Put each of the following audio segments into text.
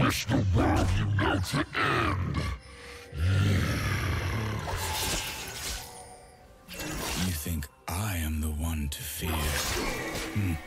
wish the world you know to end. You think I am the one to fear?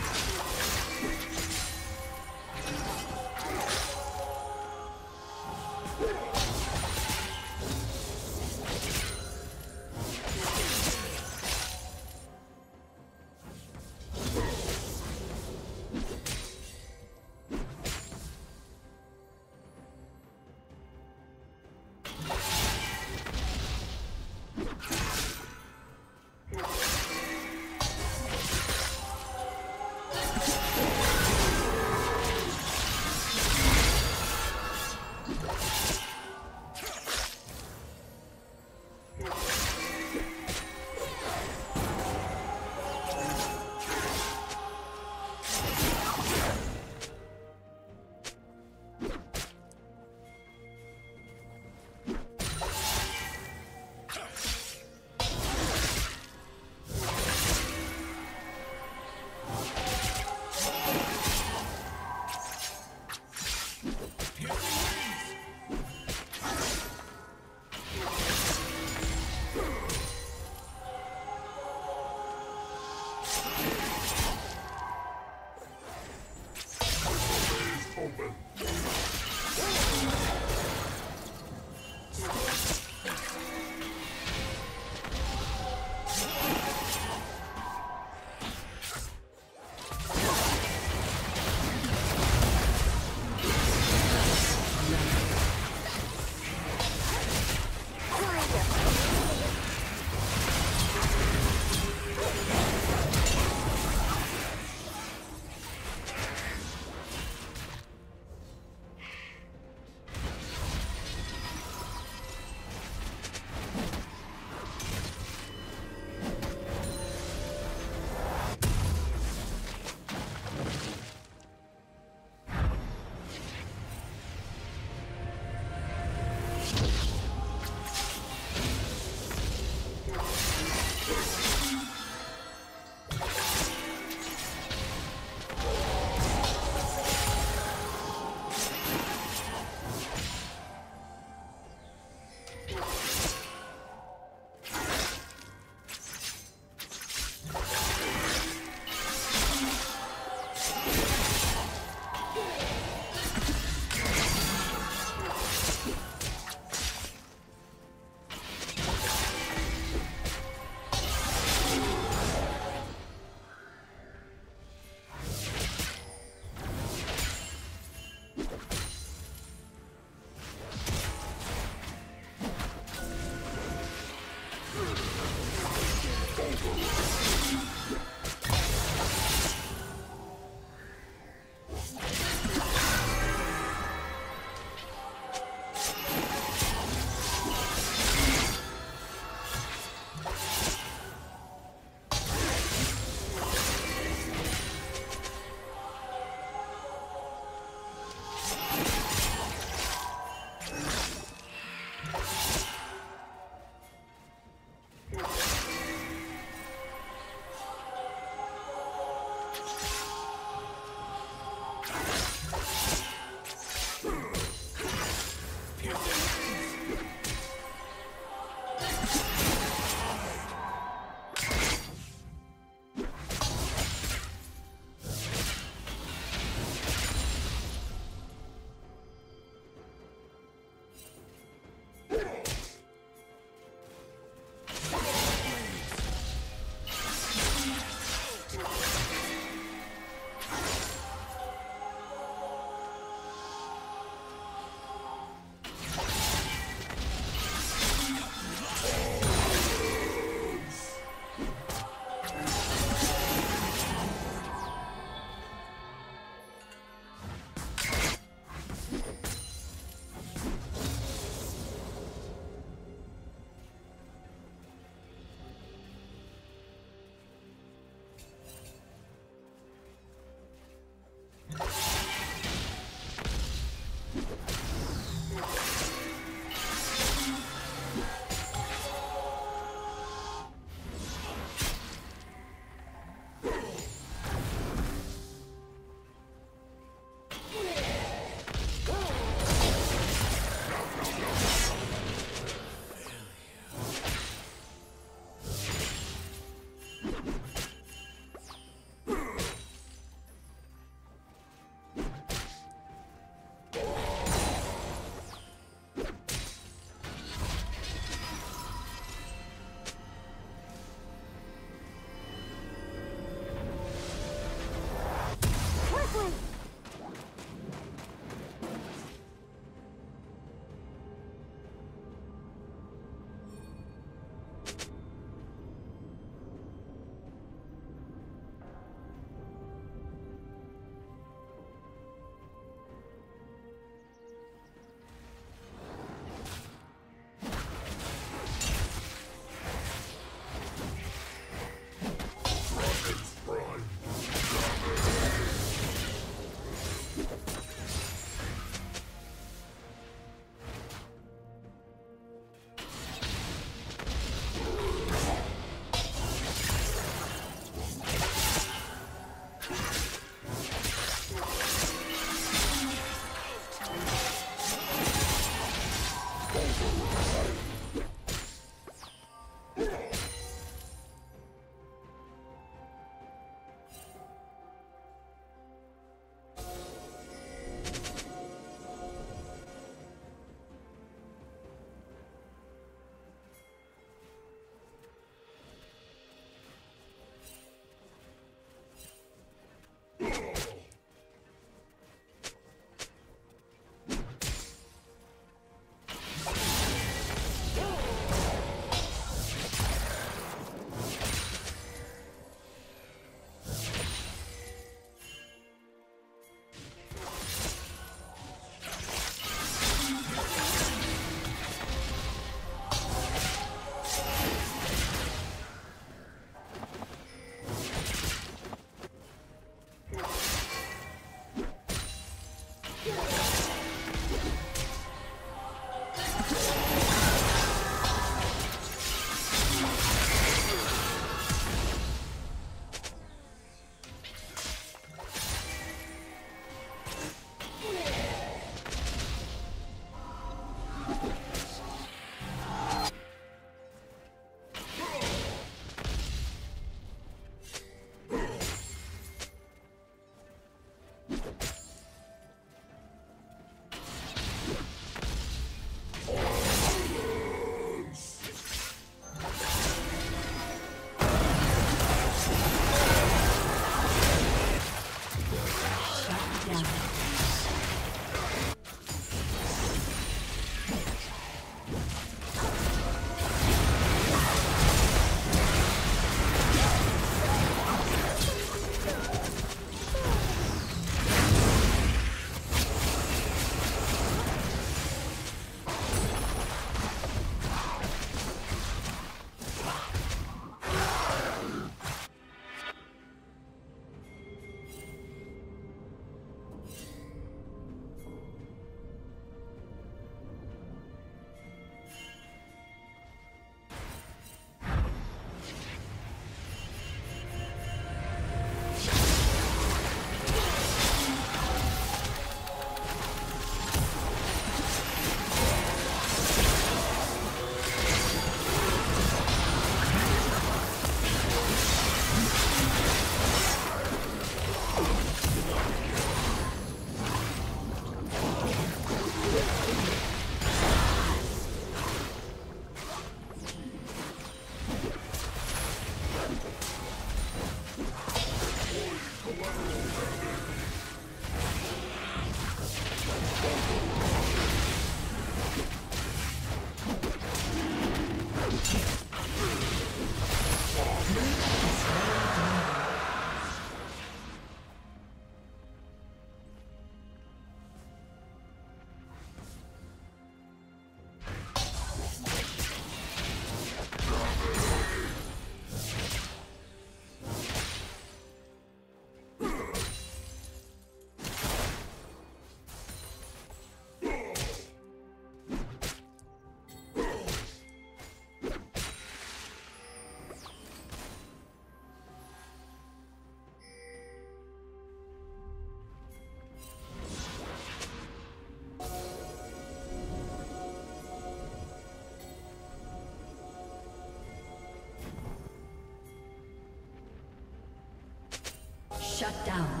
Shut down.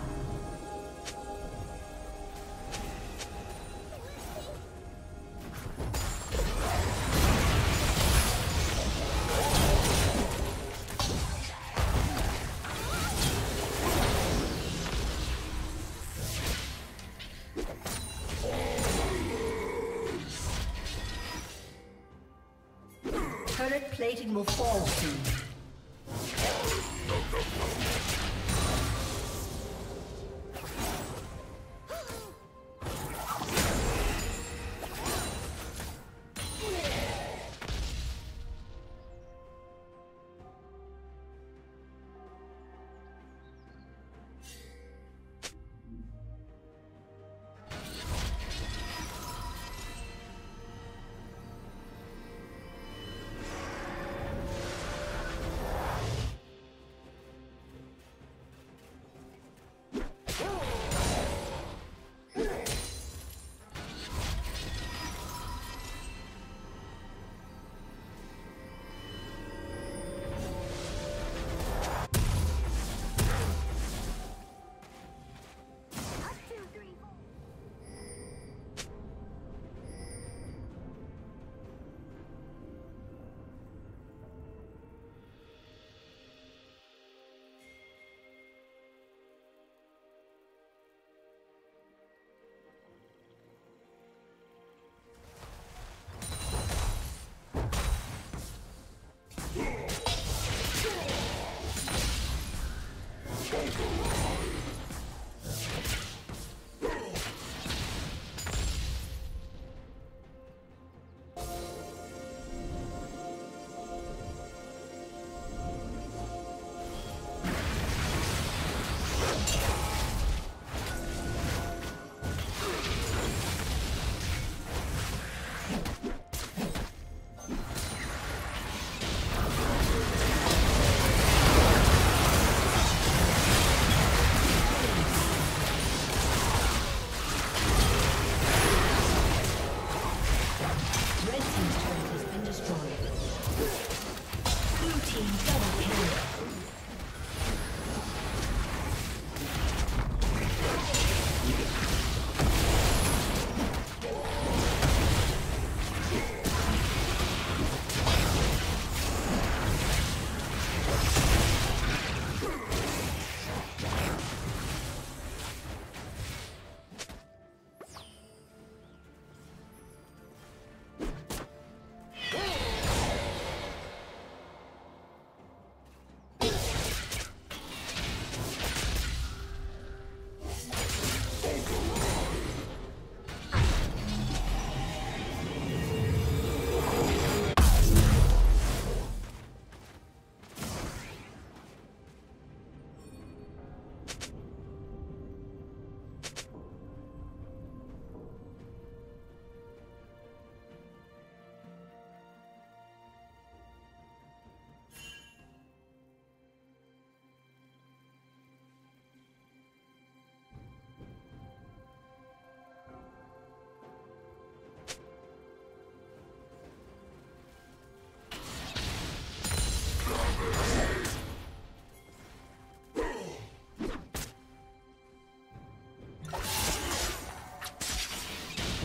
Current plating will fall soon.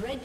Red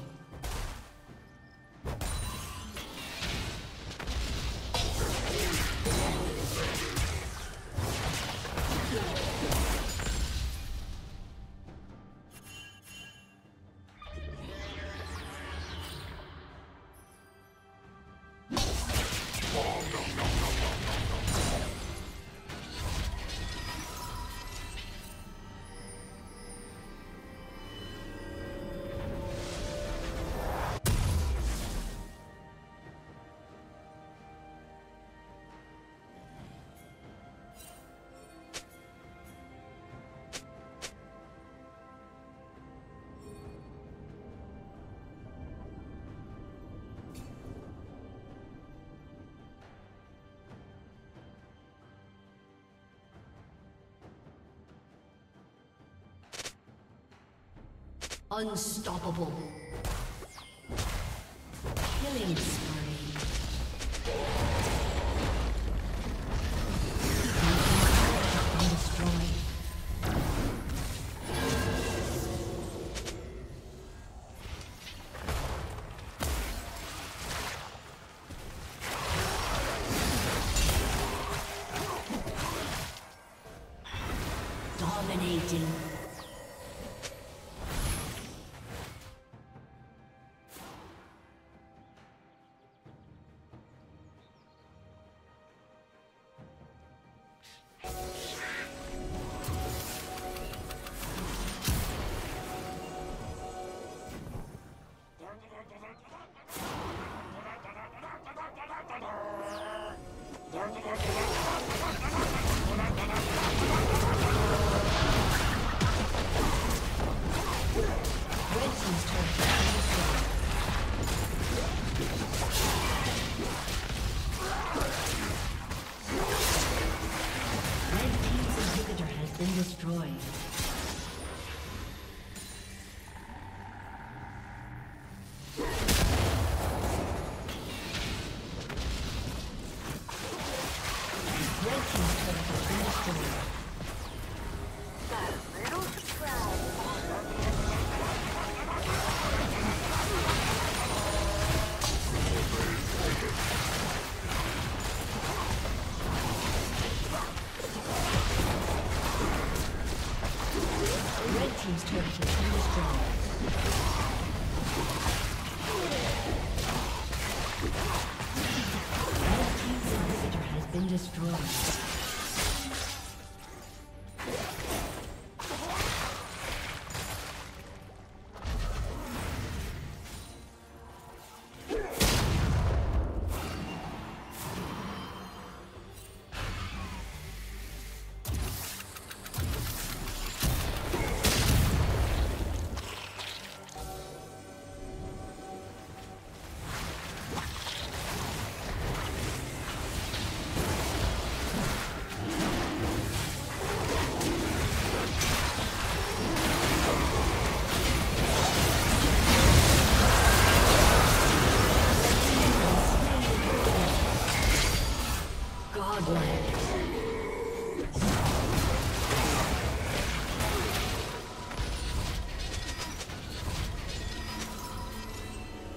Unstoppable. Killing spree. Destroyed. Dominating.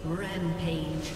Rampage.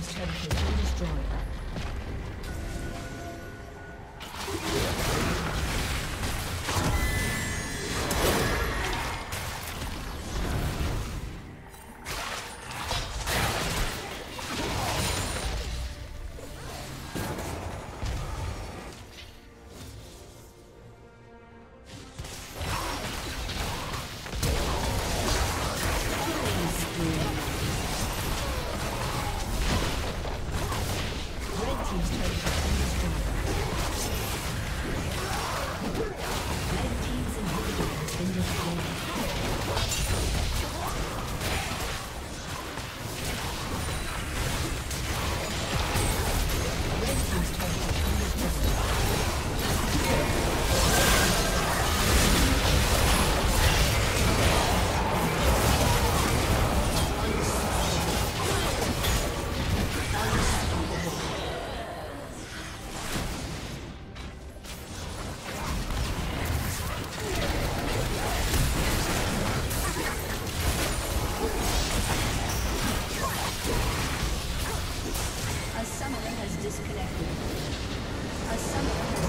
team's turret has been destroyed. Disconnected. A summoner has